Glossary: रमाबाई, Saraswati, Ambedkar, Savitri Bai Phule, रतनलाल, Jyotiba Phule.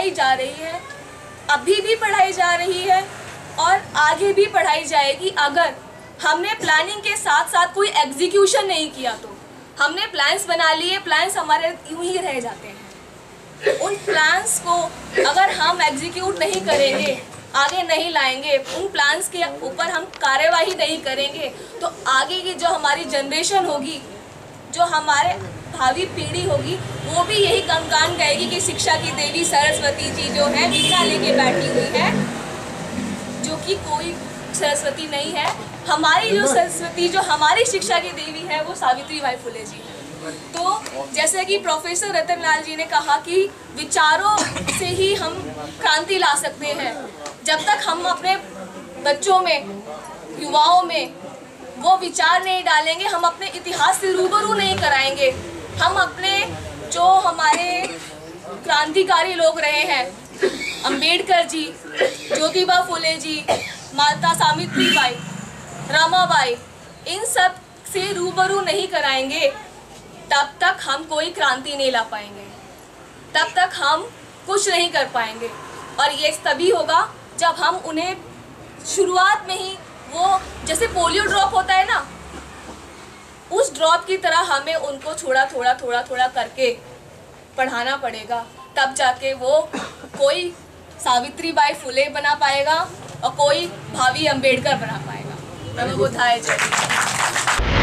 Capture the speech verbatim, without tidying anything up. पढ़ाई जा रही है, अभी भी पढ़ाई जा रही है और आगे भी पढ़ाई जाएगी अगर हमने प्लानिंग के साथ साथ कोई एग्जीक्यूशन नहीं किया। तो हमने प्लान्स बना लिए, प्लान्स हमारे यूं ही रह जाते हैं। उन प्लान्स को अगर हम एग्जीक्यूट नहीं करेंगे, आगे नहीं लाएंगे, उन प्लान्स के ऊपर हम कार्यवाही नहीं करेंगे तो आगे की जो हमारी जनरेशन होगी, जो हमारे भावी पीढ़ी होगी, वो भी यही गुणगान गाएगी कि शिक्षा की देवी सरस्वती जी जो है वीणा लेके बैठी हुई है, जो कि कोई सरस्वती नहीं है। हमारी जो सरस्वती, जो हमारी शिक्षा की देवी है वो सावित्री बाई फुले जी है। तो जैसे कि प्रोफेसर रतनलाल जी ने कहा कि विचारों से ही हम क्रांति ला सकते हैं। जब तक हम अपने बच्चों में, युवाओं में वो विचार नहीं डालेंगे, हम अपने इतिहास से रूबरू नहीं कराएंगे, हम अपने जो हमारे क्रांतिकारी लोग रहे हैं, अंबेडकर जी, ज्योतिबा फुले जी, माता सावित्री बाई, रमाबाई, इन सब से रूबरू नहीं कराएंगे तब तक हम कोई क्रांति नहीं ला पाएंगे, तब तक हम कुछ नहीं कर पाएंगे। और ये तभी होगा जब हम उन्हें शुरुआत में ही, वो जैसे पोलियो ड्रॉप होता है ना, उस ड्रॉप की तरह हमें उनको थोड़ा थोड़ा थोड़ा थोड़ा करके पढ़ाना पड़ेगा, तब जाके वो कोई सावित्री बाई फुले बना पाएगा और कोई भावी अंबेडकर बना पाएगा। प्रभु बुधाए जय।